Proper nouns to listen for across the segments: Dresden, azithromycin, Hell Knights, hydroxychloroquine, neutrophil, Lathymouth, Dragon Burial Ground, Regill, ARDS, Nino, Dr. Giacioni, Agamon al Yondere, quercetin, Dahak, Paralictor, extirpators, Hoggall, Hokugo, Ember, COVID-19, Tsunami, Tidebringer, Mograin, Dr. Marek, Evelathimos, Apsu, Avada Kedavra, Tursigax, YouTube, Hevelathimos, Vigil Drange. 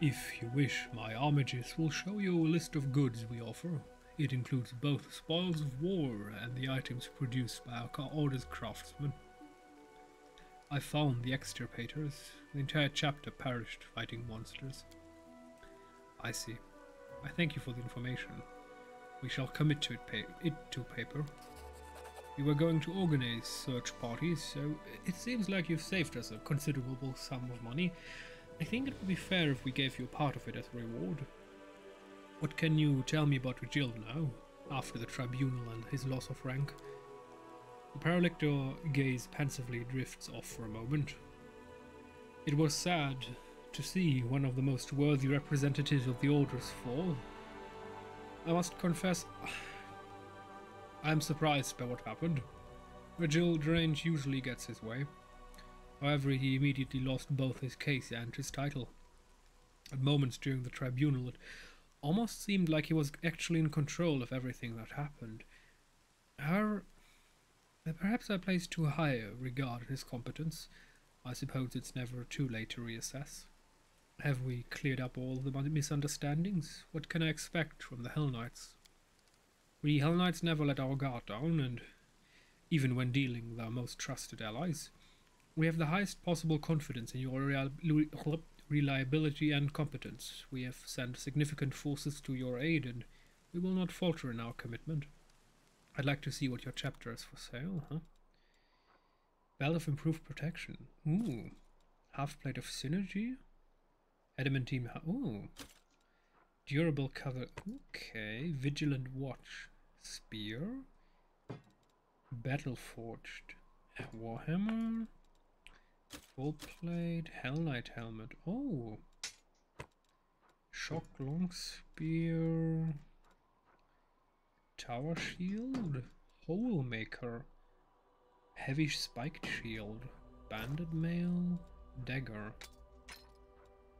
If you wish, my armages will show you a list of goods we offer. It includes both spoils of war and the items produced by our order's craftsmen. I found the extirpators. The entire chapter perished fighting monsters. I see. I thank you for the information. We shall commit to it to paper. We were going to organize search parties, so it seems like you've saved us a considerable sum of money. I think it would be fair if we gave you part of it as a reward. What can you tell me about Regill now, after the tribunal and his loss of rank? The Paralictor gaze pensively drifts off for a moment. It was sad to see one of the most worthy representatives of the Order's fall. I must confess, I am surprised by what happened. Vigil Drange usually gets his way. However, he immediately lost both his case and his title. At moments during the tribunal, it almost seemed like he was actually in control of everything that happened. Perhaps I placed too high a regard in his competence. I suppose it's never too late to reassess. Have we cleared up all the misunderstandings? What can I expect from the Hell Knights? We Hell Knights never let our guard down, and even when dealing with our most trusted allies, we have the highest possible confidence in your reliability and competence. We have sent significant forces to your aid, and we will not falter in our commitment. I'd like to see what your chapter is for sale, huh? Bell of Improved Protection. Ooh. Half Plate of Synergy. Adamantine. Ooh. Durable Cover. Okay. Vigilant Watch. Spear. Battleforged. Warhammer. Full Plate. Hell Knight Helmet. Oh. Shock Long Spear. Tower Shield, Hole Maker, Heavy Spiked Shield, Banded Mail, Dagger,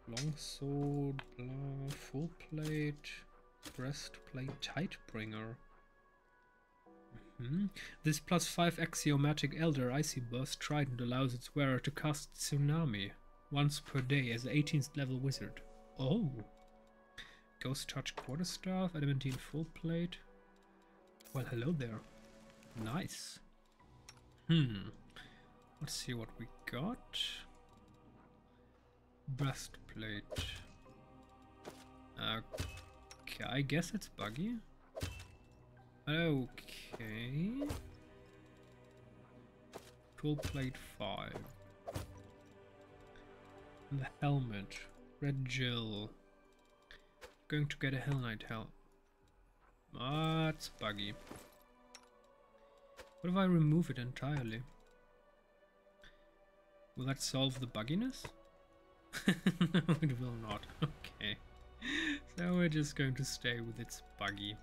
Longsword, blah, Full Plate, Breastplate, Tidebringer. This +5 axiomatic Elder Icy Burst Trident allows its wearer to cast Tsunami once per day as an 18th level wizard. Oh! Ghost Touch Quarterstaff, Adamantine Full Plate. Well, hello there. Nice. Let's see what we got. Breastplate. Okay, I guess it's buggy. Okay. Full plate 5. And the helmet. Regill. Going to get a Hell Knight helmet. That's buggy. What if I remove it entirely? Will that solve the bugginess? No, it will not. Okay. So we're just going to stay with its buggy.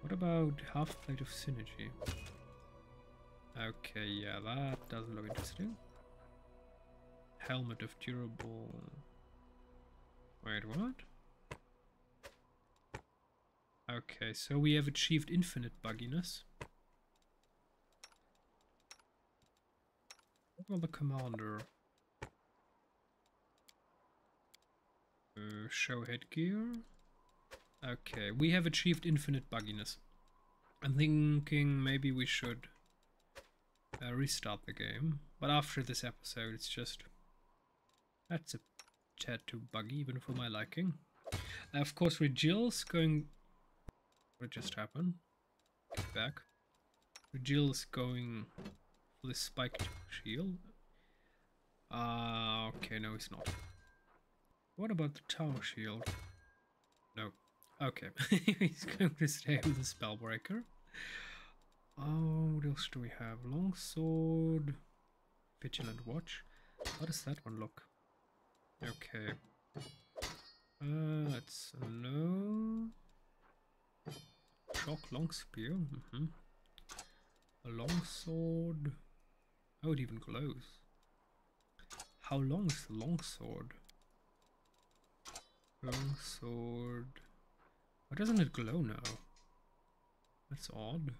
What about half plate of synergy? Okay, yeah, that doesn't look interesting. Helmet of durable... Wait, what? Okay, so we have achieved infinite bugginess. What about the commander? Show headgear. Okay, we have achieved infinite bugginess. I'm thinking maybe we should restart the game. But after this episode, it's just... That's a tad too buggy, even for my liking. Of course, Regill's going... What just happened? Get back. Regill's going for the spiked shield. Okay, no, it's not. What about the tower shield? No. Okay, he's going to stay with the spellbreaker. Oh, what else do we have? Longsword, vigilant watch. How does that one look? Okay. That's no. Shock long spear. A long sword. Oh, it even glows. How long is the long sword? Long sword. Why doesn't it glow now? That's odd.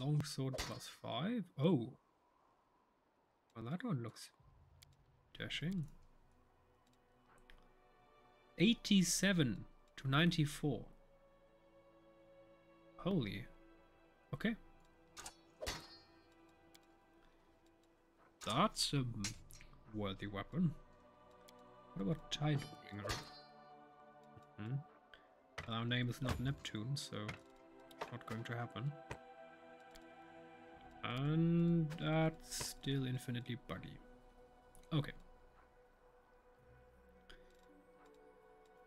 Long sword +5. Oh. Well, that one looks dashing. 87 to 94. Holy. Okay. That's a worthy weapon. What about Tidebringer? Our name is not Neptune, so it's not going to happen. And that's still infinitely buggy. Okay.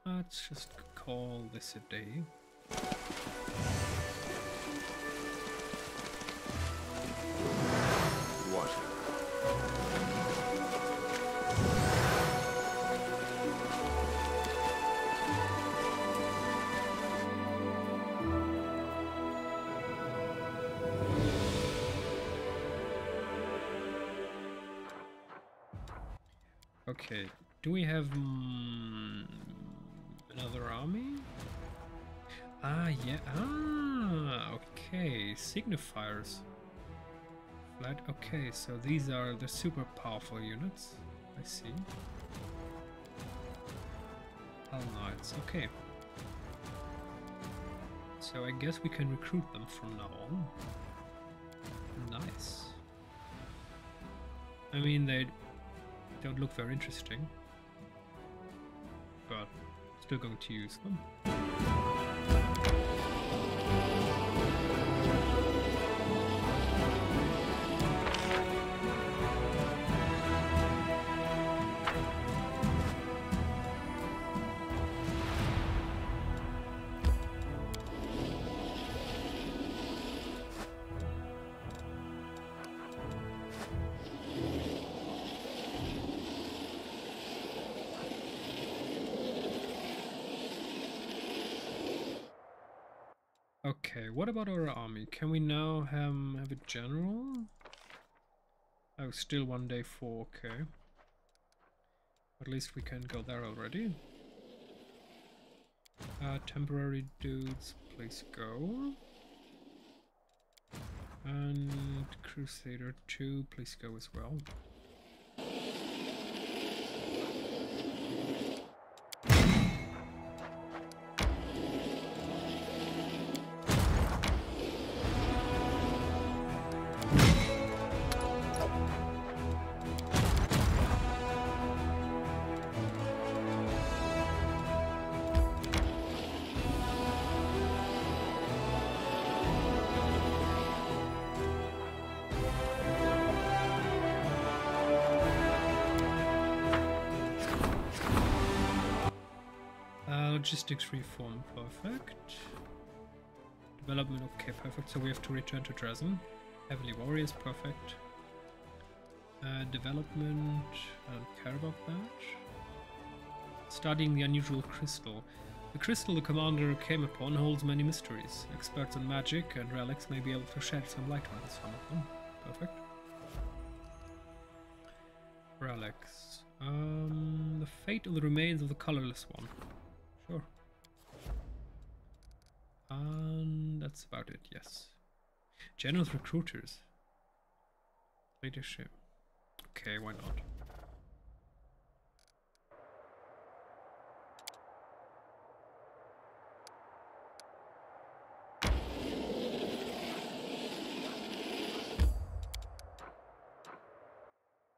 Let's just call this a day. Water. Okay, do we have another army? Ah, yeah. Ah, okay. Signifiers. Flat. Okay, so these are the super powerful units. I see. Hell Knights. Okay. So I guess we can recruit them from now on. Nice. I mean, they don't look very interesting, but still going to use them. Okay, what about our army? Can we now have a general? Oh, still 1 day 4, okay. At least we can go there already. Temporary dudes, please go. And Crusader 2, please go as well. Logistics reform, perfect. Development, okay, perfect. So we have to return to Dresden. Heavily warriors, perfect. Development, I don't care about that. Studying the unusual crystal. The crystal the commander came upon holds many mysteries. Experts on magic and relics may be able to shed some light on some of them. Perfect. Relics. The fate of the remains of the colorless one. Sure. And that's about it, yes. Generous recruiters. Leadership. Okay, why not?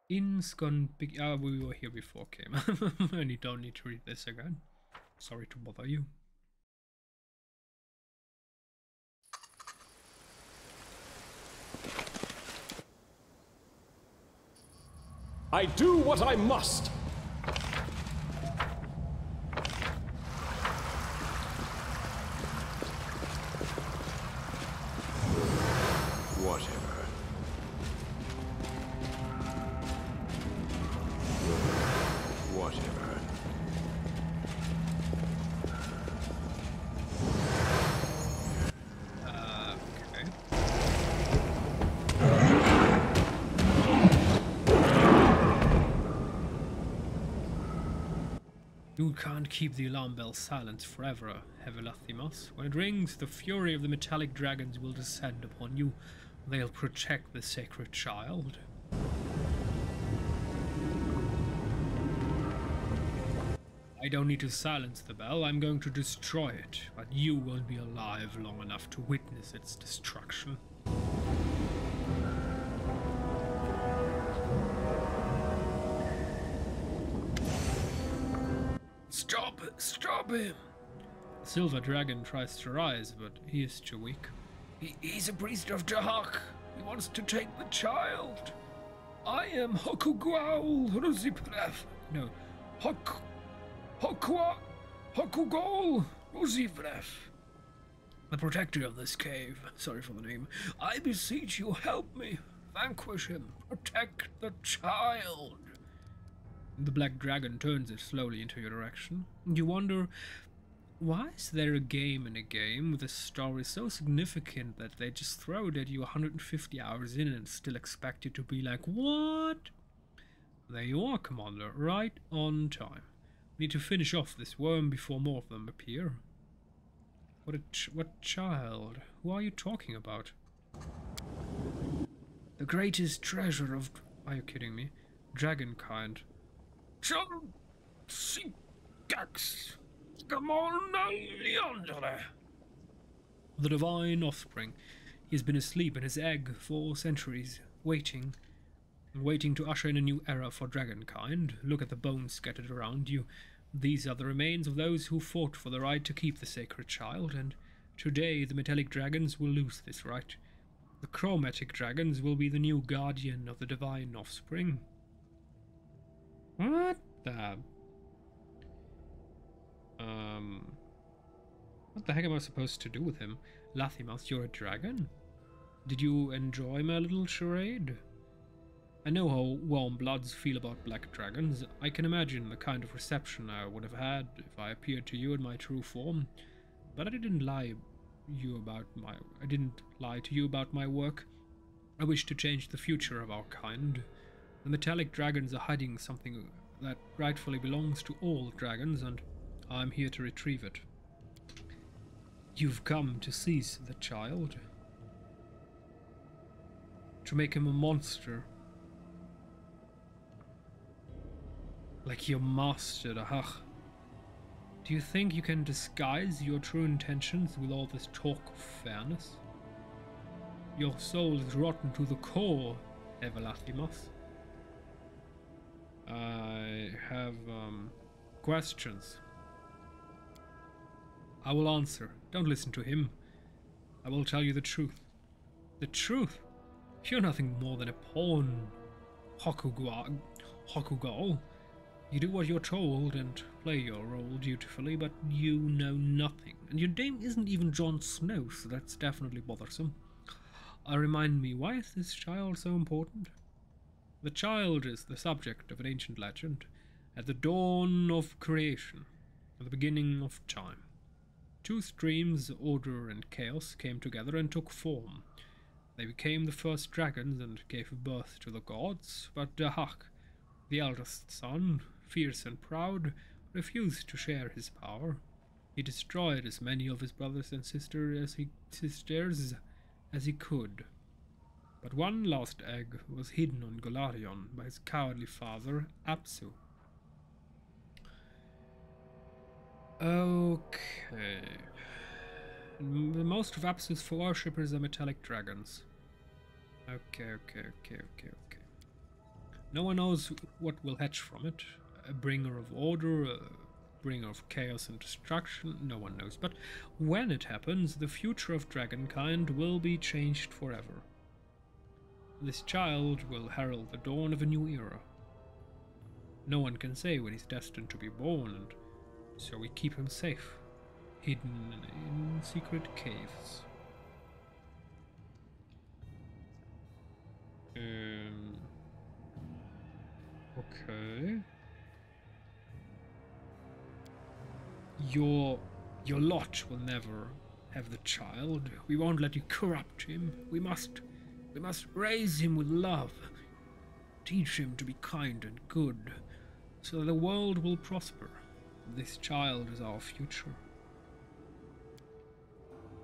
In's gone big. Ah, we were here before, okay. And you don't need to read this again. Sorry to bother you. I do what I must. Whatever. Whatever. You can't keep the alarm bell silent forever, Hevelathimos. When it rings, the fury of the metallic dragons will descend upon you. They'll protect the sacred child. I don't need to silence the bell. I'm going to destroy it, but you won't be alive long enough to witness its destruction. Stop! Stop him! The Silver Dragon tries to rise, but he is too weak. He's a priest of Dahak. He wants to take the child. I am Hukgaal Ruzipref. No, Okugol Luziref, the protector of this cave. Sorry for the name. I beseech you, help me. Vanquish him. Protect the child. The black dragon turns it slowly into your direction. You wonder, why is there a game with a story so significant that they just throw it at you 150 hours in and still expect you to be like, what? There you are, Commander, right on time. We need to finish off this worm before more of them appear. What child? Who are you talking about? The greatest treasure of... Are you kidding me? Dragonkind. Tursigax, Agamon al Yondere. The divine offspring. He has been asleep in his egg for centuries, waiting. Waiting to usher in a new era for dragonkind. Look at the bones scattered around you. These are the remains of those who fought for the right to keep the sacred child, and today the metallic dragons will lose this right. The chromatic dragons will be the new guardian of the divine offspring. What the... What the heck am I supposed to do with him? Lathymouth, you're a dragon? Did you enjoy my little charade? I know how warm bloods feel about black dragons. I can imagine the kind of reception I would have had if I appeared to you in my true form. But I didn't lie to you about my work. I wish to change the future of our kind. The metallic dragons are hiding something that rightfully belongs to all dragons, and I'm here to retrieve it. You've come to seize the child, to make him a monster. Like your master, Dahak. Do you think you can disguise your true intentions with all this talk of fairness? Your soul is rotten to the core, Evelathimos. I have, questions. I will answer. Don't listen to him. I will tell you the truth. The truth? You're nothing more than a pawn, Hokugo. You do what you're told and play your role dutifully, but you know nothing. And your name isn't even Jon Snow, so that's definitely bothersome. Remind me, why is this child so important? The child is the subject of an ancient legend. At the dawn of creation, at the beginning of time, two streams, order and chaos, came together and took form. They became the first dragons and gave birth to the gods, but Dahak, the eldest son, fierce and proud, refused to share his power. He destroyed as many of his brothers and sisters as he could. But one last egg was hidden on Golarion by his cowardly father, Apsu. Okay. Most of Apsu's worshippers are metallic dragons. Okay. No one knows what will hatch from it. A bringer of order, a bringer of chaos and destruction, no one knows. But when it happens, the future of dragonkind will be changed forever. This child will herald the dawn of a new era. No one can say when he's destined to be born, and so we keep him safe, hidden in secret caves. Okay. Your lot will never have the child. We won't let you corrupt him. We must raise him with love. Teach him to be kind and good, so that the world will prosper. This child is our future.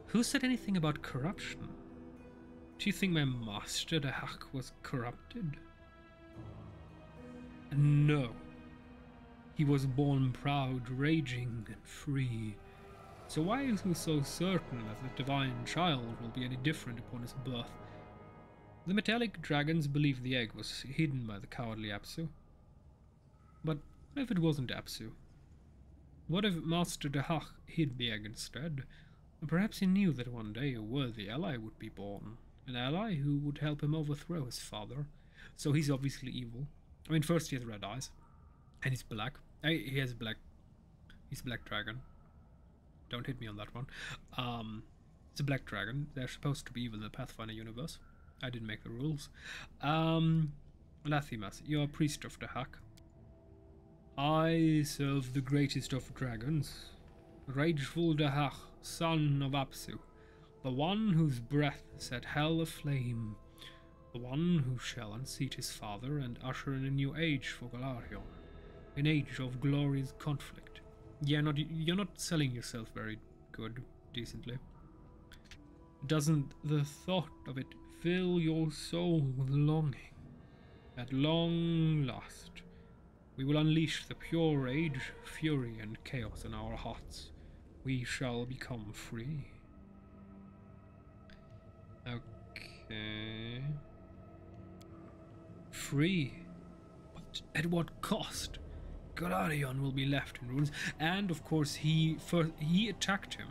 Who said anything about corruption? Do you think my master, Dahak, was corrupted? No, He was born proud, raging, and free. So why is he so certain that the divine child will be any different upon his birth? The metallic dragons believed the egg was hidden by the cowardly Apsu. But what if it wasn't Apsu? What if Master Dahak hid the egg instead? Perhaps he knew that one day a worthy ally would be born, an ally who would help him overthrow his father. So he's obviously evil. I mean, first he has red eyes, and he's black. He's a black dragon. Don't hit me on that one. It's a black dragon. They're supposed to be evil in the Pathfinder universe. I didn't make the rules. Lathymouth, you're a priest of Dahak. I serve the greatest of dragons, Rageful Dahak, son of Apsu, the one whose breath set hell aflame, the one who shall unseat his father and usher in a new age for Golarion, an age of glorious conflict. Yeah, you're not selling yourself very good, decently. Doesn't the thought of it fill your soul with longing? At long last, we will unleash the pure rage, fury, and chaos in our hearts. We shall become free. Okay. Free? But at what cost? Golarion will be left in ruins, and of course he attacked him.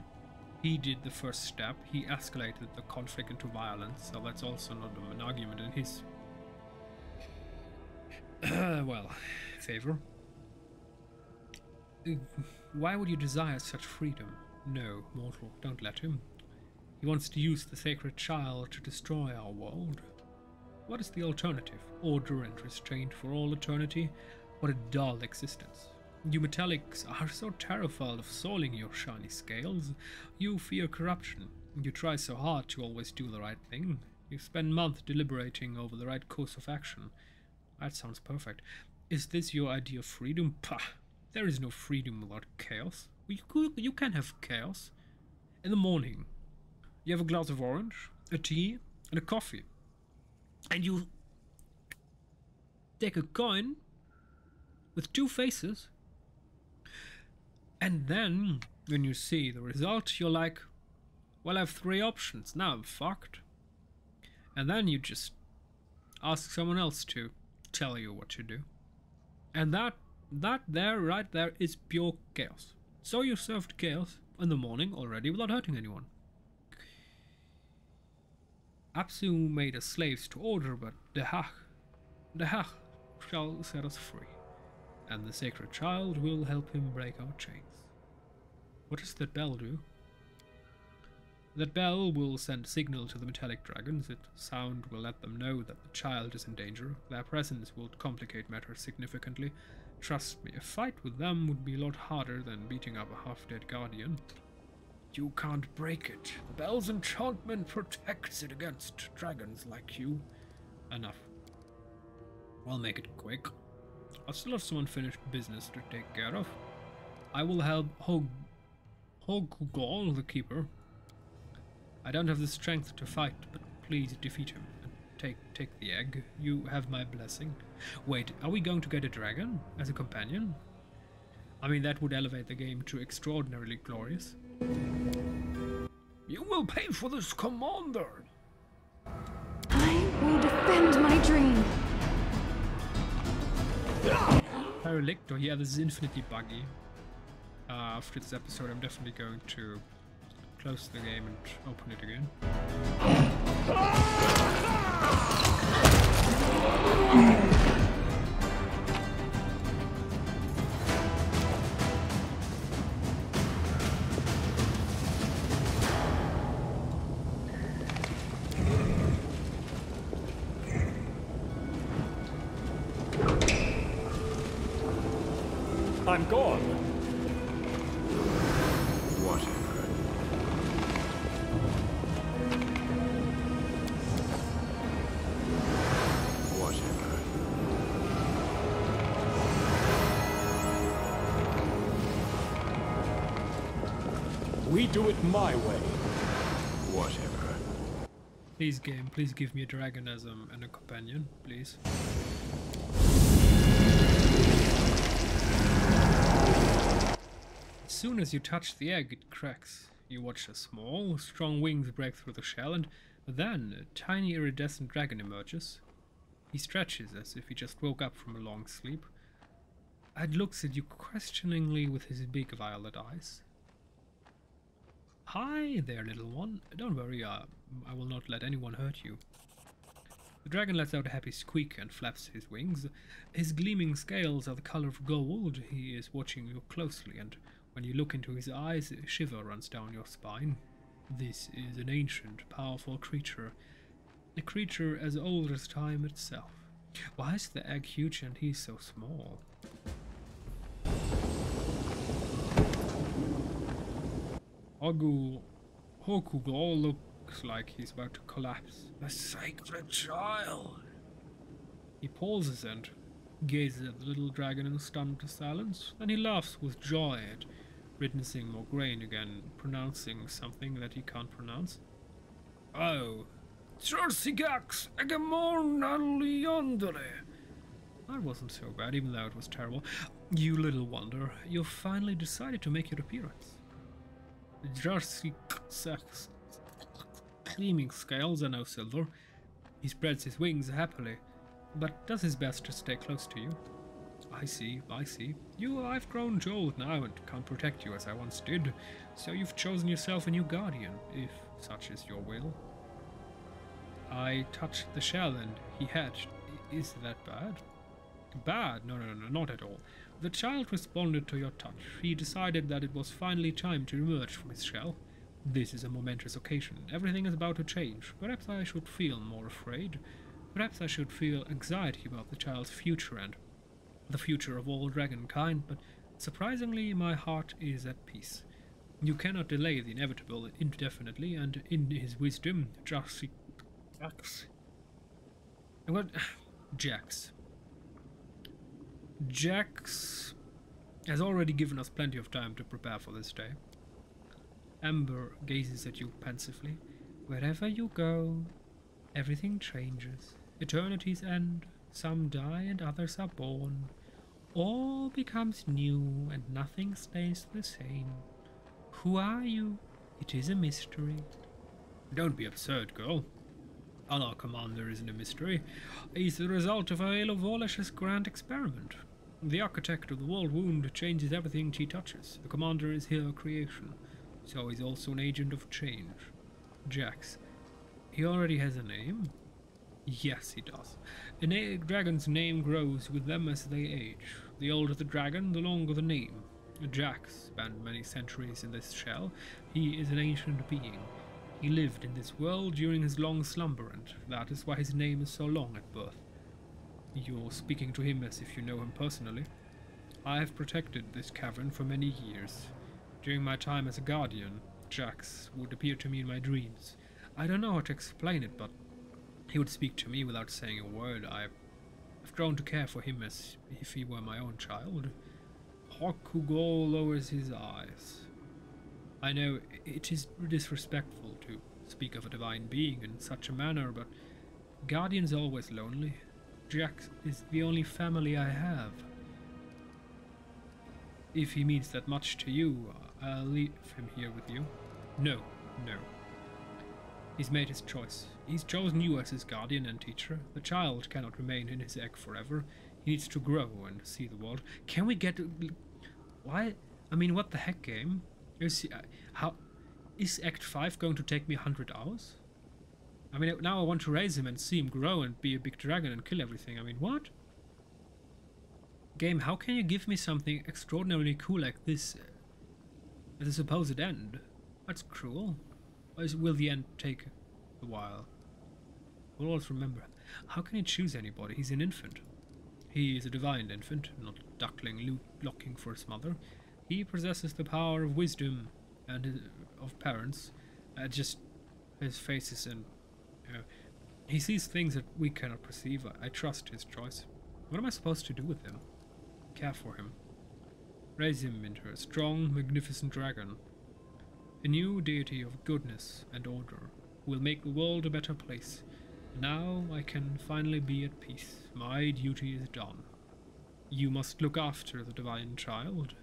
He did the first step. He escalated the conflict into violence, so that's also not an argument in his well, favor. Why would you desire such freedom? No, mortal, don't let him. He wants to use the sacred child to destroy our world. What is the alternative? Order and restraint for all eternity? What a dull existence. You metallics are so terrified of soiling your shiny scales. You fear corruption. You try so hard to always do the right thing. You spend months deliberating over the right course of action. That sounds perfect. Is this your idea of freedom? Pah! There is no freedom without chaos. You can have chaos. In the morning, you have a glass of orange, a tea, and a coffee. And you take a coin with two faces, and then when you see the result, you're like, well, I have three options, now I'm fucked. And then you just ask someone else to tell you what to do, and that right there is pure chaos. So you served chaos in the morning already without hurting anyone. Apsu made us slaves to order, but Dahak shall set us free. And the sacred child will help him break our chains. What does that bell do? That bell will send a signal to the metallic dragons. Its sound will let them know that the child is in danger. Their presence will complicate matters significantly. Trust me, a fight with them would be a lot harder than beating up a half-dead guardian. You can't break it. The bell's enchantment protects it against dragons like you. Enough. I'll make it quick. I still have some unfinished business to take care of. I will help Hoggall the Keeper. I don't have the strength to fight, but please defeat him and take the egg. You have my blessing. Wait, are we going to get a dragon as a companion? I mean, that would elevate the game to extraordinarily glorious. You will pay for this, Commander! I will defend my dream! Paralictor, yeah, this is infinitely buggy. After this episode, I'm definitely going to close the game and open it again. I'm gone. What? Whatever. We do it my way. Whatever. Please, game, please give me a dragon as a companion, please. soon as you touch the egg, it cracks. You watch as small, strong wings break through the shell, and then a tiny iridescent dragon emerges. He stretches as if he just woke up from a long sleep, and looks at you questioningly with his big violet eyes. Hi there, little one. Don't worry, I will not let anyone hurt you. The dragon lets out a happy squeak and flaps his wings. His gleaming scales are the color of gold. He is watching you closely, and when you look into his eyes, a shiver runs down your spine. This is an ancient, powerful creature. A creature as old as time itself. Why is the egg huge and he so small? Hokugo looks like he's about to collapse. The sacred child! He pauses and gazes at the little dragon in stunned silence. Then he laughs with joy at witnessing Mograin again, pronouncing something that he can't pronounce. Oh, Tursigax, Agamon al Yondere. That wasn't so bad, even though it was terrible. You little wonder, you finally decided to make your appearance. Tursigax, gleaming scales are no silver. He spreads his wings happily, but does his best to stay close to you. I see. I've grown too old now and can't protect you as I once did, so you've chosen yourself a new guardian, if such is your will. I touched the shell and he hatched. Is that bad? Bad? No, not at all. The child responded to your touch. He decided that it was finally time to emerge from his shell. This is a momentous occasion. Everything is about to change. Perhaps I should feel more afraid. Perhaps I should feel anxiety about the child's future and the future of all dragonkind, but surprisingly my heart is at peace. You cannot delay the inevitable indefinitely, and in his wisdom, Jax has already given us plenty of time to prepare for this day. Ember gazes at you pensively. Wherever you go, everything changes. Eternities end, some die and others are born. All becomes new and nothing stays the same. Who are you? It is a mystery. Don't be absurd, girl. Our commander isn't a mystery. He's the result of a Volish's grand experiment. The architect of the world wound changes everything she touches. The commander is her creation, so he's also an agent of change. Jax. He already has a name? Yes, he does. A dragon's name grows with them as they age. The older the dragon, the longer the name. Jax spent many centuries in this shell. He is an ancient being. He lived in this world during his long slumber, and that is why his name is so long at birth. You're speaking to him as if you know him personally. I have protected this cavern for many years. During my time as a guardian, Jax would appear to me in my dreams. I don't know how to explain it, but he would speak to me without saying a word. I've grown to care for him as if he were my own child. Hokugo lowers his eyes. I know it is disrespectful to speak of a divine being in such a manner, but Guardian's always lonely. Jax is the only family I have. If he means that much to you, I'll leave him here with you. No. He's made his choice. He's chosen you as his guardian and teacher. The child cannot remain in his egg forever. He needs to grow and see the world. Can we get... Why? I mean, what the heck, game? You see, how is Act 5 going to take me 100 hours? I mean, now I want to raise him and see him grow and be a big dragon and kill everything. I mean, what? Game, how can you give me something extraordinarily cool like this at the supposed end? That's cruel. Or will the end take a while? We'll always remember. How can you choose anybody? He's an infant. He is a divine infant, not a duckling looking for his mother. He possesses the power of wisdom and of parents. Just his face is in... he sees things that we cannot perceive. I trust his choice. What am I supposed to do with him? Care for him. Raise him into a strong, magnificent dragon. A new deity of goodness and order will make the world a better place. Now I can finally be at peace. My duty is done. You must look after the divine child.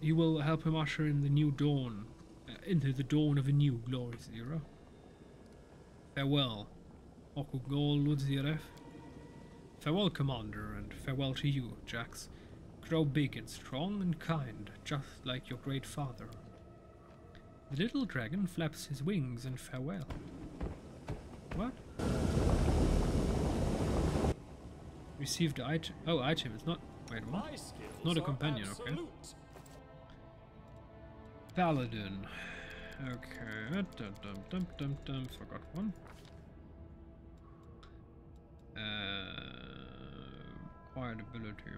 You will help him usher in the new dawn, into the dawn of a new glorious era. Farewell, Okugol Luziref. Farewell, Commander, and farewell to you, Jax. Grow big and strong and kind, just like your great father. The little dragon flaps his wings in farewell. What? Received item. Oh, item. It's not. Wait, what? It's not a companion, okay. Paladin. Okay. Forgot one. Quiet ability,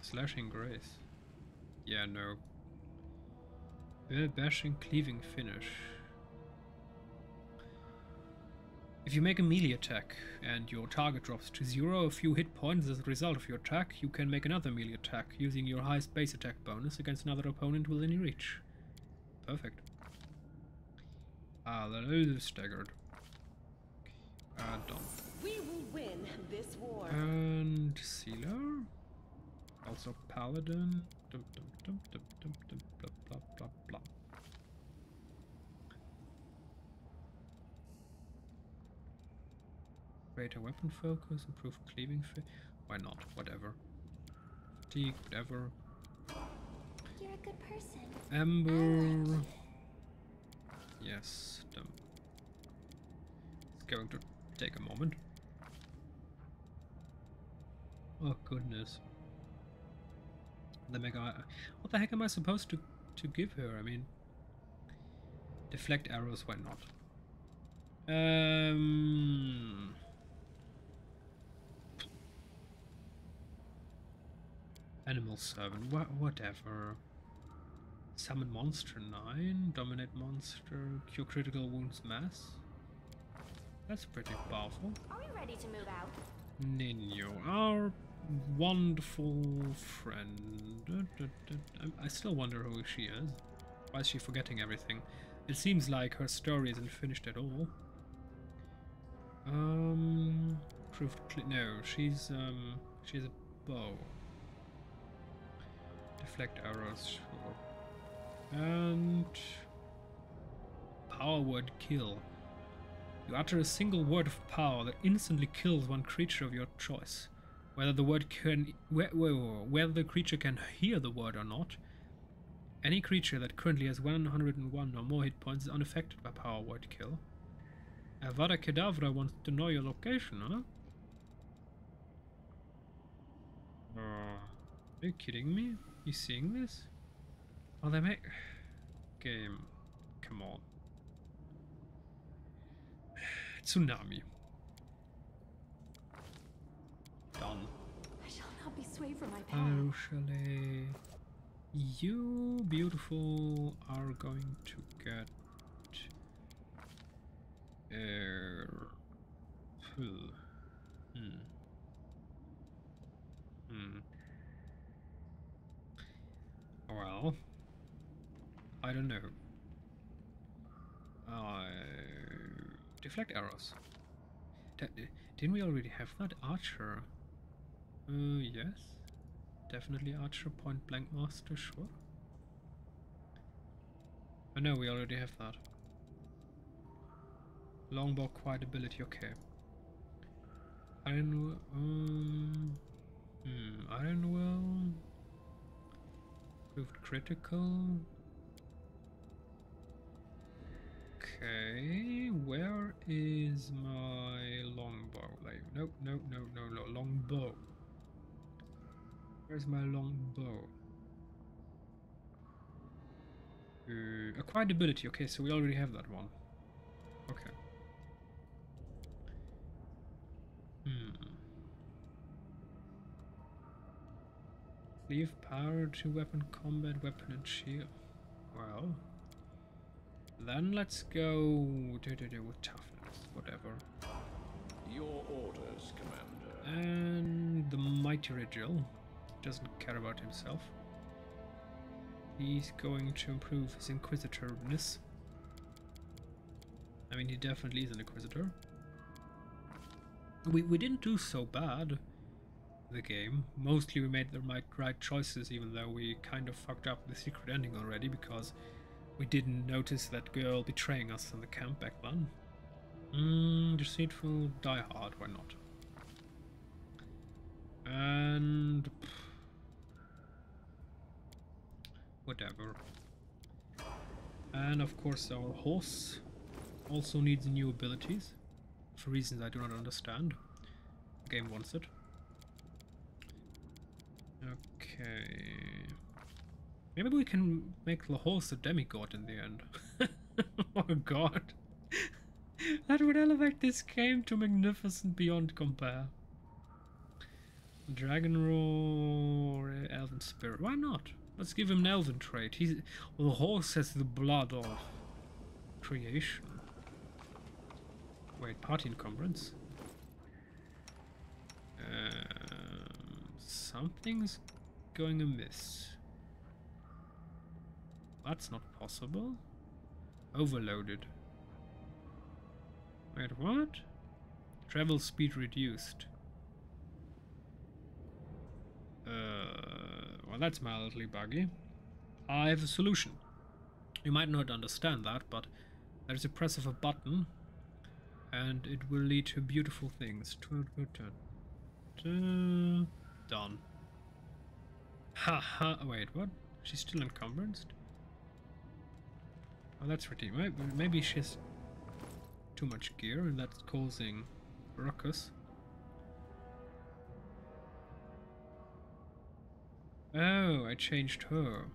Slashing grace. Yeah, no. Bashing, cleaving finish. If you make a melee attack and your target drops to 0 a few hit points as a result of your attack, you can make another melee attack using your highest base attack bonus against another opponent within your reach. Perfect. Ah, that is staggered. Ah, done. We will win this war. And sealer, also paladin. Dum dum dum dum dum dum blah blah blah blah. Greater weapon focus, improved cleaving fit. Why not? Whatever. Fatigue, whatever. You're a good person. Ember. Like yes, dumb. It's going to take a moment. Oh goodness. The mega. What the heck am I supposed to give her? I mean, deflect arrows. Why not? Animal servant, whatever. Summon monster 9, dominate monster, cure critical wounds mass. That's pretty powerful. Are we ready to move out? Nino, our wonderful friend. I still wonder who she is. Why is she forgetting everything? It seems like her story isn't finished at all. No, she's a bow. Deflect arrows, sure. And power word kill. You utter a single word of power that instantly kills one creature of your choice. Whether the word can whether the creature can hear the word or not. Any creature that currently has 101 or more hit points is unaffected by power word kill. Avada Kedavra wants to know your location, huh? Are you kidding me? You seeing this? Oh, they make game. Come on. Tsunami. Done. I shall not be swayed from my path. Actually, you beautiful are going to get well, I don't know. Deflect arrows. Didn't we already have that? Archer. Yes. Definitely archer, point blank master, sure. Oh no, we already have that. Longbow, quiet ability, okay. Iron Will. Proved critical. Okay, where is my longbow? Like, no, longbow. Where's my longbow? Acquired ability, okay, so we already have that one. Okay. Leave power to weapon combat, weapon and shield. Well, then let's go with toughness, whatever. Your orders, Commander. And the mighty Regill doesn't care about himself. He's going to improve his inquisitorness. I mean, he definitely is an inquisitor. We didn't do so bad. the game. Mostly we made the right choices, even though we kind of fucked up the secret ending already because we didn't notice that girl betraying us in the camp back then. Deceitful Diehard, why not? And whatever. And of course our horse also needs new abilities for reasons I do not understand. The game wants it. Okay. Maybe we can make the horse a demigod in the end. Oh god. That would elevate this game to magnificent beyond compare. Dragon Roar, Elven Spirit. Why not? Let's give him an Elven trait. Well, the horse has the blood of creation. Wait, party encumbrance? Something's going amiss. That's not possible. Overloaded. Wait, what? Travel speed reduced. Well, that's mildly buggy. I have a solution. You might not understand that, but there's a press of a button and it will lead to beautiful things. Done. Haha. Wait, what? She's still encumbered? Well, that's ridiculous. Maybe she's too much gear and that's causing ruckus. Oh, I changed her.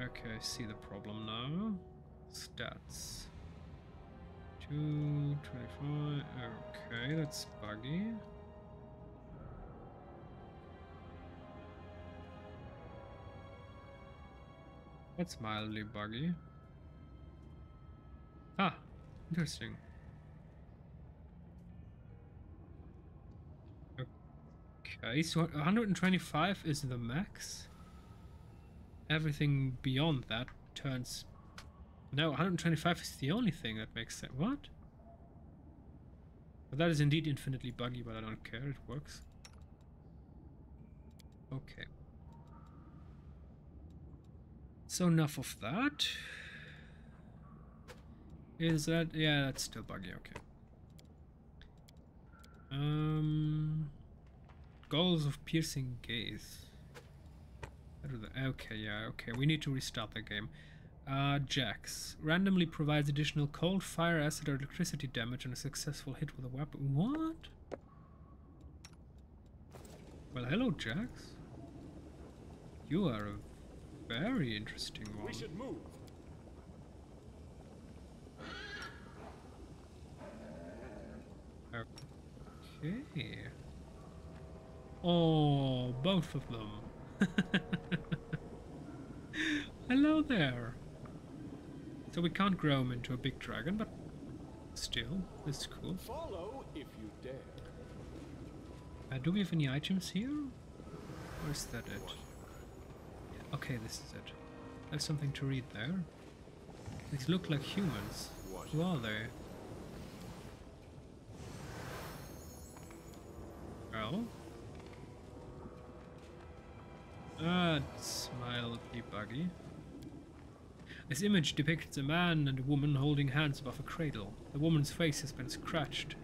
Okay, I see the problem now. Stats. 225. Okay, that's buggy. That's mildly buggy. Ah, interesting. Okay, so 125 is the max. Everything beyond that turns... No, 125 is the only thing that makes sense. What? But that is indeed infinitely buggy, but I don't care, it works. Okay. So enough of that. Is that... Yeah, that's still buggy, okay. Goals of piercing gaze. Okay, yeah, okay. We need to restart the game. Jax randomly provides additional cold, fire, acid, or electricity damage on a successful hit with a weapon. What? Well, hello, Jax. You are a very interesting one. We should move. Okay. Oh, both of them. Hello there. So we can't grow him into a big dragon, but still, it's cool. Follow if you dare. Do we have any items here? Or is that it? Yeah, okay, this is it. There's something to read there. These look like humans. Who are they? Oh. That's mildly buggy. This image depicts a man and a woman holding hands above a cradle. The woman's face has been scratched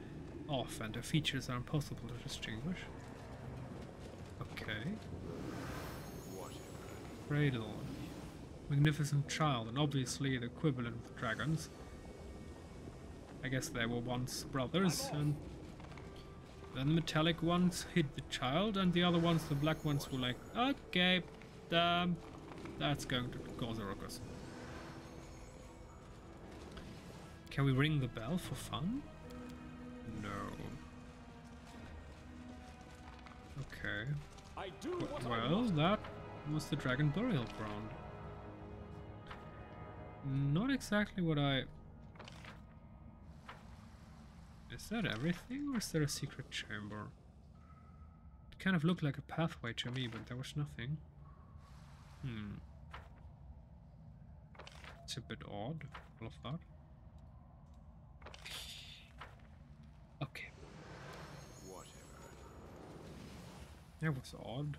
off and her features are impossible to distinguish. Okay. Cradle. Magnificent child, and obviously the equivalent of dragons. I guess they were once brothers, and then the metallic ones hid the child, and the other ones, the black ones, were like, okay, that's going to cause a ruckus. Can we ring the bell for fun? No. Okay. Well, that was the dragon burial ground. Not exactly what I... Is that everything, or is there a secret chamber? It kind of looked like a pathway to me, but there was nothing. Hmm. It's a bit odd, all of that. Okay. Whatever. That was odd.